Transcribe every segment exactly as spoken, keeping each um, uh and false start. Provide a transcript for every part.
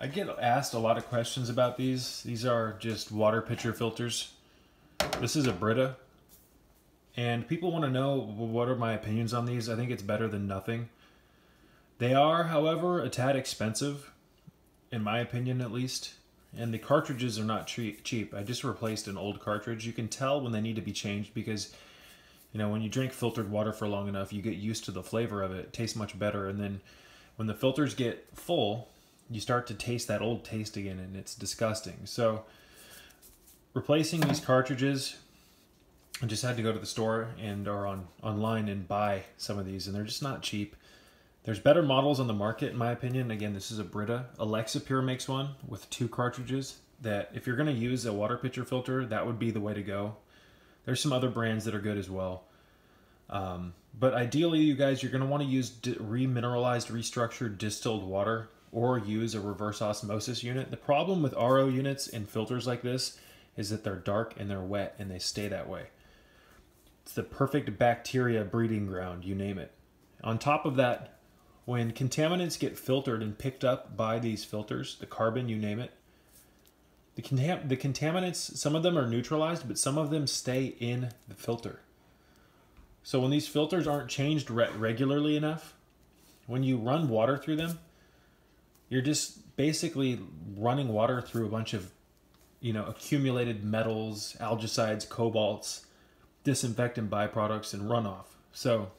I get asked a lot of questions about these. These are just water pitcher filters. This is a Brita. And people want to know, what are my opinions on these? I think it's better than nothing. They are, however, a tad expensive, in my opinion at least. And the cartridges are not cheap. I just replaced an old cartridge. You can tell when they need to be changed because, you know, when you drink filtered water for long enough, you get used to the flavor of it. It tastes much better. And then when the filters get full, you start to taste that old taste again, and it's disgusting. So replacing these cartridges, I just had to go to the store and or on online and buy some of these, and they're just not cheap. There's better models on the market, in my opinion. Again, this is a Brita. Alexa Pure makes one with two cartridges that if you're going to use a water pitcher filter, that would be the way to go. There's some other brands that are good as well. Um, but ideally, you guys, you're going to want to use remineralized, restructured, distilled water, or use a reverse osmosis unit. The problem with R O units and filters like this is that they're dark and they're wet and they stay that way. It's the perfect bacteria breeding ground, you name it. On top of that, when contaminants get filtered and picked up by these filters, the carbon, you name it, the, contam the contaminants, some of them are neutralized, but some of them stay in the filter. So when these filters aren't changed re regularly enough, when you run water through them, you're just basically running water through a bunch of, you know, accumulated metals, algicides, cobalts, disinfectant byproducts, and runoff. So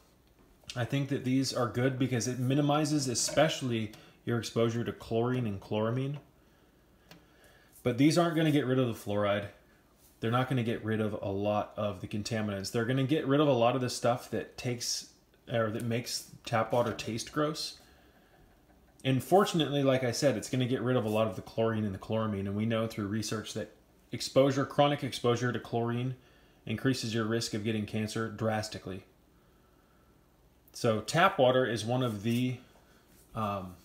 I think that these are good because it minimizes especially your exposure to chlorine and chloramine. But these aren't going to get rid of the fluoride. They're not going to get rid of a lot of the contaminants. They're going to get rid of a lot of the stuff that takes or that makes tap water taste gross. And fortunately, like I said, it's going to get rid of a lot of the chlorine and the chloramine. And we know through research that exposure, chronic exposure to chlorine increases your risk of getting cancer drastically. So tap water is one of the, um,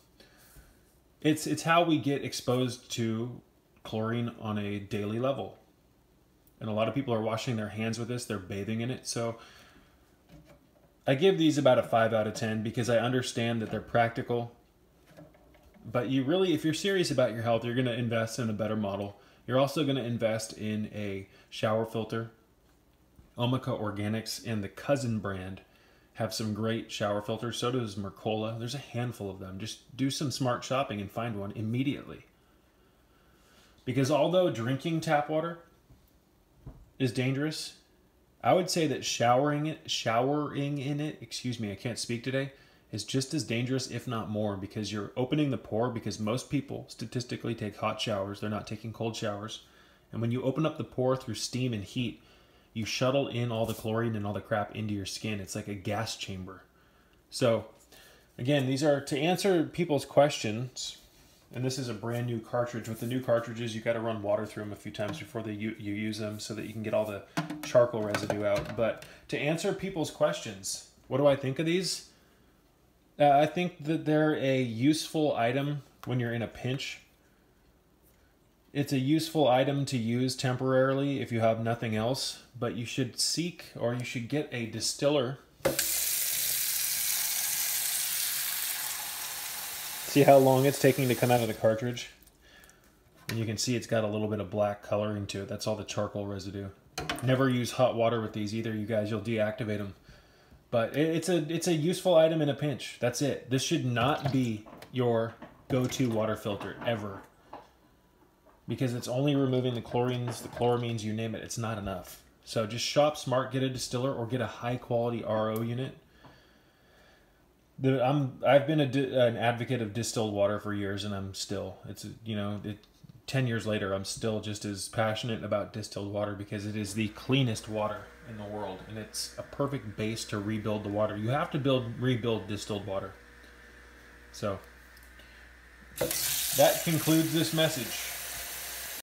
it's, it's how we get exposed to chlorine on a daily level. And a lot of people are washing their hands with this. They're bathing in it. So I give these about a five out of ten because I understand that they're practical. But you really, if you're serious about your health, you're going to invest in a better model. You're also going to invest in a shower filter. Omica Organics and the Cousin brand have some great shower filters. So does Mercola. There's a handful of them. Just do some smart shopping and find one immediately. Because although drinking tap water is dangerous, I would say that showering it, showering in it, excuse me, I can't speak today, is just as dangerous, if not more, because you're opening the pore, because most people statistically take hot showers. They're not taking cold showers. And when you open up the pore through steam and heat, you shuttle in all the chlorine and all the crap into your skin. It's like a gas chamber. So again, these are to answer people's questions. And this is a brand new cartridge. With the new cartridges, you got to run water through them a few times before they, you, you use them so that you can get all the charcoal residue out. But to answer people's questions, what do I think of these? Uh, I think that they're a useful item when you're in a pinch. It's a useful item to use temporarily if you have nothing else, but you should seek or you should get a distiller. See how long it's taking to come out of the cartridge? And you can see it's got a little bit of black coloring to it. That's all the charcoal residue. Never use hot water with these either, you guys. You'll deactivate them. But it's a it's a useful item in a pinch. That's it. This should not be your go-to water filter ever. Because it's only removing the chlorines, the chloramines, you name it. It's not enough. So just shop smart, get a distiller, or get a high-quality R O unit. The, I'm I've been a, an advocate of distilled water for years, and I'm still. It's you know, it, ten years later, I'm still just as passionate about distilled water because it is the cleanest water in the world, and it's a perfect base to rebuild the water. You have to build rebuild distilled water. So that concludes this message.